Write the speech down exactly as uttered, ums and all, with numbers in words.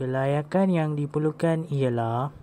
Kelayakan yang diperlukan ialah